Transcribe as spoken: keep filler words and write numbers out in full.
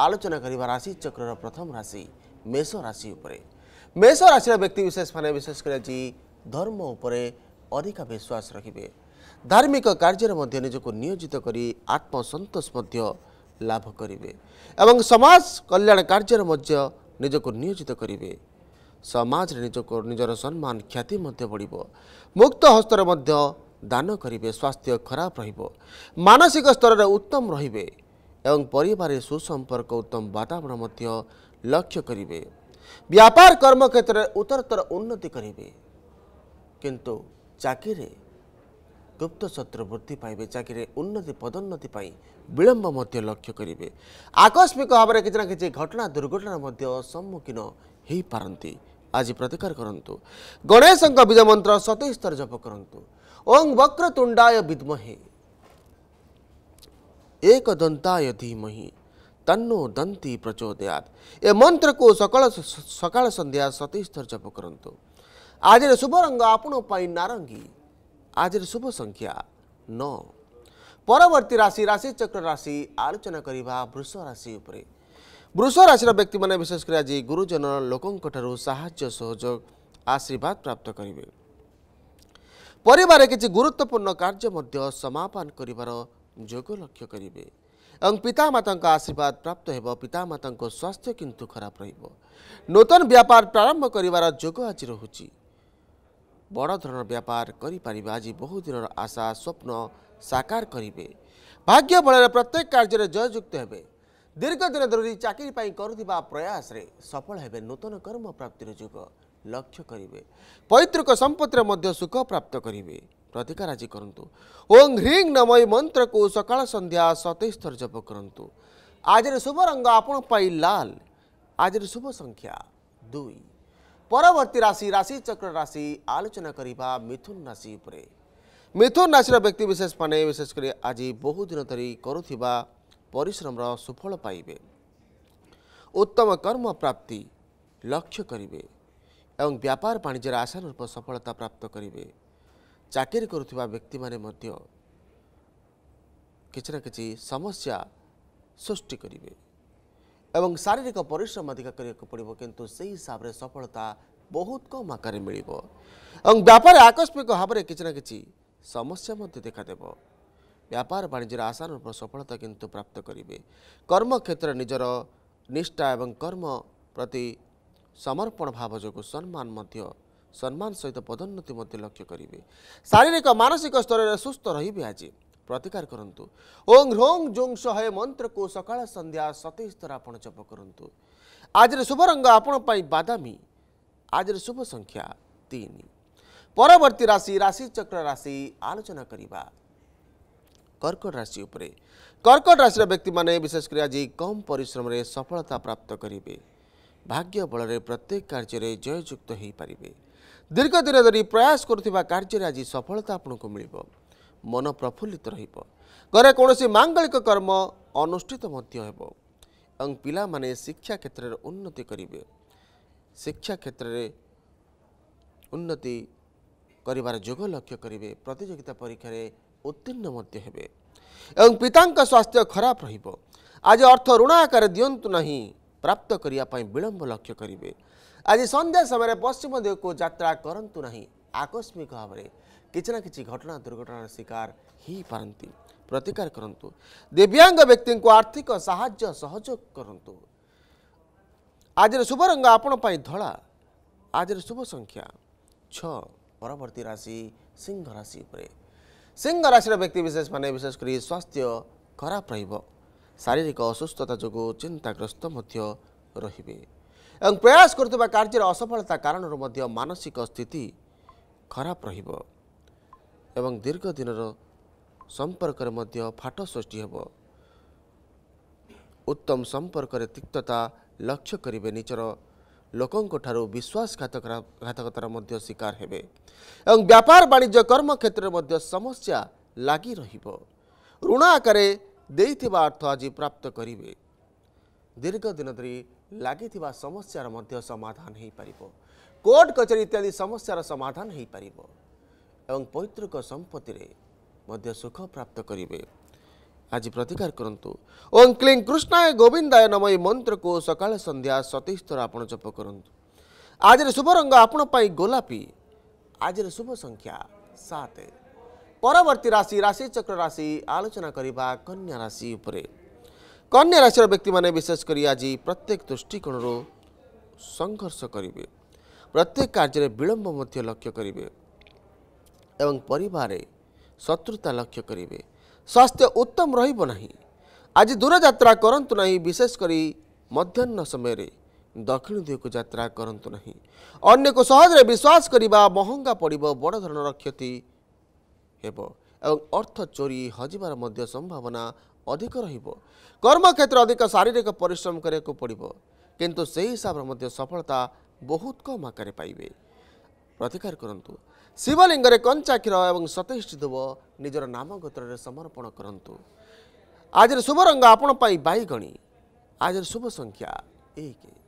आलोचना करिबा राशि चक्रर प्रथम राशि मेष राशि उपरे मेष राशि व्यक्ति विशेष माने विशेष कर जी धर्म उपरे अधिक विश्वास रखिबे। धार्मिक कार्य मध्ये निजको नियोजित करी आत्मसंतोष मध्ये लाभ करिबे एवं समाज कल्याण कार्य मध्ये निजको नियोजित करिबे। समाज रे निजको निजर सम्मान ख्याति मध्ये बढ़िबो। मुक्त हस्तर मध्ये दान करिबे। स्वास्थ्य खराब रहिबो। मानसिक स्तर रे उत्तम रहिबे एवं परिवार सुसंपर्क उत्तम वातावरण मध्य लक्ष्य करिवे। व्यापार कर्म क्षेत्र में उत्तरतर उन्नति करिवे किंतु चाकरी रे गुप्त शत्रु वृद्धि पाइबे। चाकरी रे उन्नति पदोन्नति पाई विलंब मध्य लक्ष्य करिवे। आकस्मिक भाव में कितना किसी घटना दुर्घटना मध्य सम्मुखीन हो पारंती। आज प्रतिकार करंतु। गणेश विजय मंत्र सतैश थर जप करंतु। ओं वक्रतुंडाय विद्महे एक दंताय धीमहि तन्नो दंती प्रचोदयात्। ए मंत्र को सकाल सकाल संध्या सतीश थर जप करंतु। आज शुभ रंग आपण पाई नारंगी। आज शुभ संख्या नौ। परवर्ती राशि राशि चक्र राशि आलोचना करिबा वृष राशि उपरे। वृष राशि व्यक्ति माने विशेष कर आज गुरुजन लोकंक ठरु सहाय्य सहयोग आशीर्वाद प्राप्त करिवे। परिवार किछि गुरुत्वपूर्ण कार्य मध्य समापन करिवार जोग लक्ष्य करेंगे एवं पितामाता आशीर्वाद प्राप्त हो। पितामाता स्वास्थ्य किंतु खराब रहिबो। नूतन व्यापार प्रारंभ करिवार जोग आज रहुछि। बड़ धरण व्यापार करि परिबे। आज बहुत दिन आशा स्वप्न साकार करिवे। भाग्य बल प्रत्येक कार्य जययुक्त हेबे। दीर्घ दिन धरी चाकरी पाई करुथिबा प्रयास रे सफल हेबे। नूतन कर्म प्राप्तिर जोग लक्ष्य करिवे। पैतृक संपत्तिर मध्य सुख प्राप्त करिवे। प्रतिकार आज करंतु। ओं ह्रीं नमः मंत्र को सकाल संध्या सतैश थर जप करंतु। आज शुभ रंग आपण पाई लाल। आज शुभ संख्या दुई। परवर्ती राशि राशि चक्र राशि आलोचना करिबा मिथुन राशि उपरे। मिथुन राशि व्यक्ति विशेष माने विशेष करी आज बहुत दिन धरी करुथिबा परिश्रम रा सुफल पाइबे। उत्तम कर्म प्राप्ति लक्ष्य करिवे एवं व्यापार वाणिज्य आशानुरूप सफलता प्राप्त करिवे। चाकरी करुवा व्यक्ति माने मध्य किछना किछि समस्या सृष्टि करिवे एवं शारीरिक परिश्रम अधिक करके पड़ो किंतु से हिसाब से सफलता बहुत कम आकार मिलिबो। एवं व्यापार आकस्मिक भाव में किछना किछि समस्या मध्य देखादेव। व्यापार वाणिज्य आशानुरूप सफलता किंतु प्राप्त करिवे। कर्म क्षेत्र निजर निष्ठा एवं कर्म प्रति समर्पण भाव जो सम्मान मध्य सम्मान सहित पदोन्नति मध्य लक्ष्य करेंगे। शारीरिक मानसिक स्तर में सुस्थ रही। आज प्रतिकार करंतु। ओं ह्रों जों सहे मंत्र को सकाल संध्या सतैश थर आपण जप करंतु। आज शुभ रंग आपण पाई बादामी। आज शुभ संख्या तीन। परवर्ती राशि राशि चक्र राशि आलोचना करिबा कर्कट राशि उपरे। कर्कट राशि व्यक्ति माने विशेषकर आज कम परिश्रम रे सफलता प्राप्त करेंगे। भाग्य बल रे प्रत्येक कार्य जययुक्त हो पारे। दीर्घ दिन धरी प्रयास करुवा कार्य आज सफलता आपण को मिल। मन प्रफुल्लित रही। कौन से मांगलिक कर्म अनुष्ठित एवं पिला माने शिक्षा क्षेत्र में उन्नति करेंगे। शिक्षा क्षेत्र में उन्नति करिवार जोग लक्ष्य करेंगे। प्रतियोगिता परीक्षा उत्तीर्ण हे एवं पिता स्वास्थ्य खराब रहिबो। आज अर्थ ऋण आकार दियंतु नहीं। प्राप्त करने विलंब लक्ष्य करेंगे। आज संध्या समय पश्चिम दिग को यात्रा करंतु नहीं। आकस्मिक भाव में किछना किछि घटना दुर्घटना शिकार ही पारंती। प्रतिकार करंतु। दिव्यांग व्यक्ति को आर्थिक साहाय्य सहयोग करंतु। आज शुभ रंग आपण पाई धला। आज शुभ संख्या छ। परवर्ती राशि सिंह राशि उपरे। सिंह राशि व्यक्ति विशेष माने विशेष करी स्वास्थ्य खराब रहिबो। शारीरिक असुस्थता जो चिंताग्रस्त रे एवं प्रयास करुवा कार्य असफलता कारण मानसिक स्थिति खराब एवं दीर्घ दिन संपर्क फाट सृष्टि हो। उत्तम संपर्क तिक्तता लक्ष्य करेंगे। निजर लोकों ठारू विश्वासघातक घातकतार शिकार हेबे एवं व्यापार वाणिज्य कर्म क्षेत्र में समस्या लगी ऋण आकार देइथिबा अर्थ आज प्राप्त करेंगे। दीर्घ दिन धरी लगी समस्यार मध्य समाधान हो पारिबो। कोर्ट कचेरी इत्यादि समस्यार समाधान हो पारिबो एवं पैतृक संपत्ति रे मध्य सुख प्राप्त करेंगे। आज प्रतिकार करंतु। ओं क्लीं कृष्णाय गोविंदाय नम ए मंत्र को सकाळ संध्या सतीश थर आप जप करंतु। आज शुभ रंग आपण पाई गोलापी। आज शुभ संख्या सात। परवर्ती राशि राशि चक्र राशि आलोचना करिबा कन्या राशि उपरे। कन्या राशि व्यक्ति माने विशेष करी आज प्रत्येक दृष्टिकोण संघर्ष करेंगे, प्रत्येक कार्य विलंब मध्य लक्ष्य करेंगे एवं परिवार शत्रुता लक्ष्य करेंगे। स्वास्थ्य उत्तम रहिबो नाही। आज दूर यात्रा करंतु नाही, विशेष करी मध्याह्न समय रे दक्षिण दिगको यात्रा करंतु नाही। अन्य को सहज रे विश्वास करिबा महंगा पड़िबो, बड़ धरणर क्षति हेबो एवं अर्थ चोरी हजिबार मध्य संभावना अधिक रहिबो। कर्म क्षेत्र अधिक शारीरिक परिश्रम करने पड़िबो, किंतु से हिसाब रे मध्य सफलता बहुत कम आकार पाइबे। प्रतिकार करंतु। शिवलिंग रे कंचा क्षीर एवं सतेश दुब निजर नाम गोत्र रे समर्पण करंतु। आज रे शुभ रंग आपण पाई बाईगणी। आज रे शुभ संख्या एक।